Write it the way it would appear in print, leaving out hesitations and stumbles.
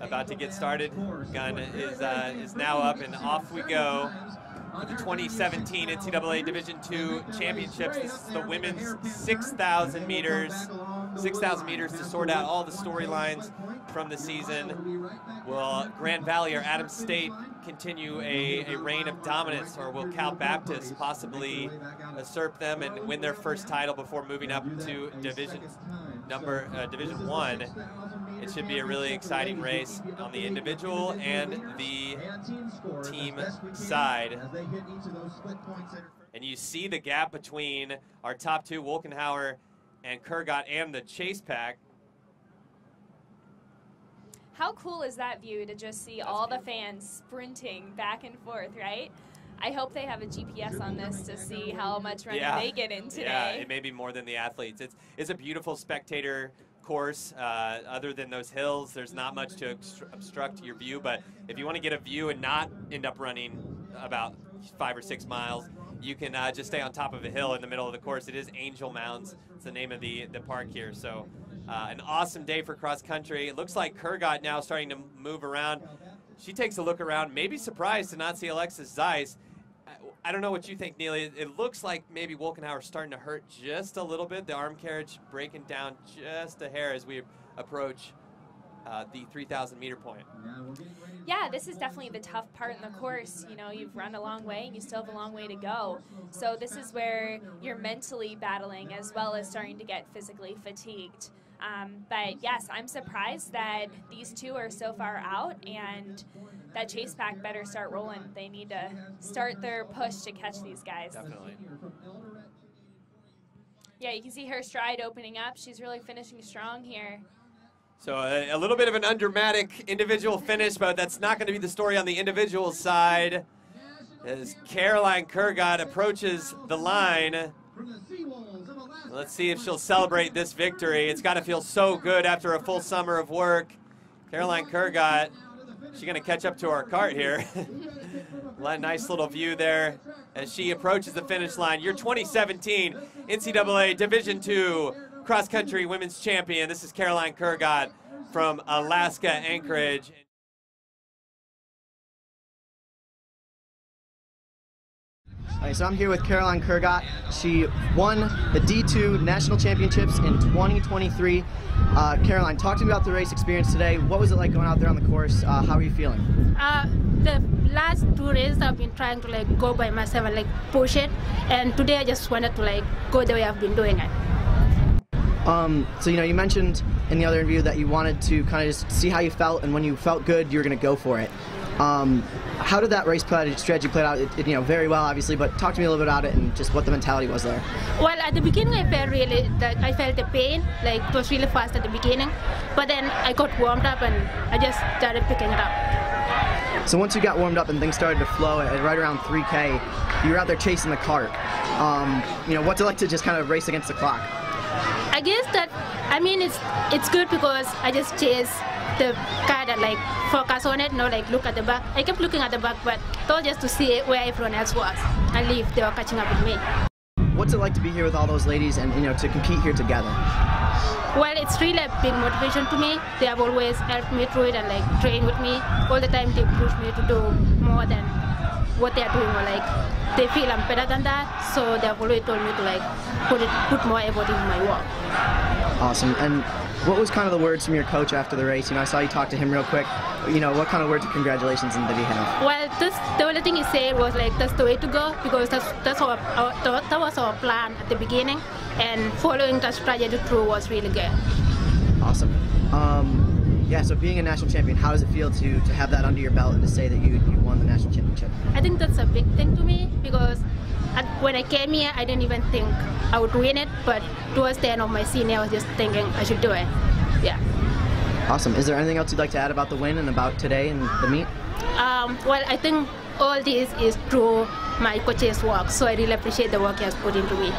about to get started. Gun is now up, and off we go for the 2017 NCAA Division II Championships. This is the women's 6,000 meters. 6,000 meters to sort out all the storylines from the season. Will Grand Valley or Adams State continue a reign of dominance, or will Cal Baptist possibly usurp them and win their first title before moving up to Division One? It should be a really exciting race on the individual and the team side. And you see the gap between our top two, Wolkenhauer and Kurgat, and the chase pack. How cool is that view to just see all the fans sprinting back and forth, right? I hope they have a GPS on this to see how much running they get in today. Yeah, it may be more than the athletes. It's a beautiful spectator course. Other than those hills, there's not much to obstruct your view, but if you want to get a view and not end up running about 5 or 6 miles, you can just stay on top of a hill in the middle of the course. It is Angel Mounds. It's the name of the park here. So an awesome day for cross country. It looks like Kurgat now starting to move around. She takes a look around, maybe surprised to not see Alexis Zeiss. I don't know what you think, Neely. It looks like maybe Wolkenhauer's starting to hurt just a little bit. The arm carriage breaking down just a hair as we approach the 3,000 meter point. Yeah, this is definitely the tough part in the course. You know, you've run a long way and you still have a long way to go. So this is where you're mentally battling as well as starting to get physically fatigued. But yes, I'm surprised that these two are so far out, and that chase pack better start rolling. They need to start their push to catch these guys. Definitely. Yeah, you can see her stride opening up. She's really finishing strong here. So a little bit of an undramatic individual finish, but that's not going to be the story on the individual side. As Caroline Kurgat approaches the line, let's see if she'll celebrate this victory. It's got to feel so good after a full summer of work. Caroline Kurgat, she's going to catch up to our cart here. Nice little view there as she approaches the finish line. Your 2017 NCAA Division II cross-country women's champion. This is Caroline Kurgat from Alaska Anchorage. Right, so I'm here with Caroline Kurgat. She won the D2 National Championships in 2023. Caroline, talk to me about the race experience today. What was it like going out there on the course? How are you feeling? The last 2 days I've been trying to go by myself and push it, and today I just wanted to go the way I've been doing it. So, you know, you mentioned in the other interview that you wanted to kind of just see how you felt, and when you felt good, you were going to go for it. How did that race strategy play out? It, you know, very well, obviously, but talk to me a little bit about it and just what the mentality was there. Well, at the beginning, I felt the pain. It was really fast at the beginning, but then I got warmed up and I just started picking it up. So once you got warmed up and things started to flow at right around 3K, you were out there chasing the cart. You know, what's it like to just kind of race against the clock? I guess that, I mean, it's good because I just chase the car that focus on it, not look at the back. I kept looking at the back, but thought just to see where everyone else was and if they were catching up with me. What's it like to be here with all those ladies and, you know, to compete here together? Well, it's really a big motivation to me. They have always helped me through it and trained with me. All the time they push me to do more than what they are doing, or they feel I'm better than that, so they've already told me to put more effort into my work. Awesome. And what was kind of the words from your coach after the race? You know, I saw you talk to him real quick. You know, what kind of words of congratulations did he have? Well, the only thing he said was that's the way to go, because that was our plan at the beginning, and following that strategy through was really good. Awesome. Yeah, so being a national champion, how does it feel to have that under your belt and to say that you won the national championship? I think that's a big thing to me, because when I came here, I didn't even think I would win it, but towards the end of my senior, I was just thinking I should do it. Yeah. Awesome. Is there anything else you'd like to add about the win and about today and the meet? Well, I think all this is through my coach's work, so I really appreciate the work he has put into me.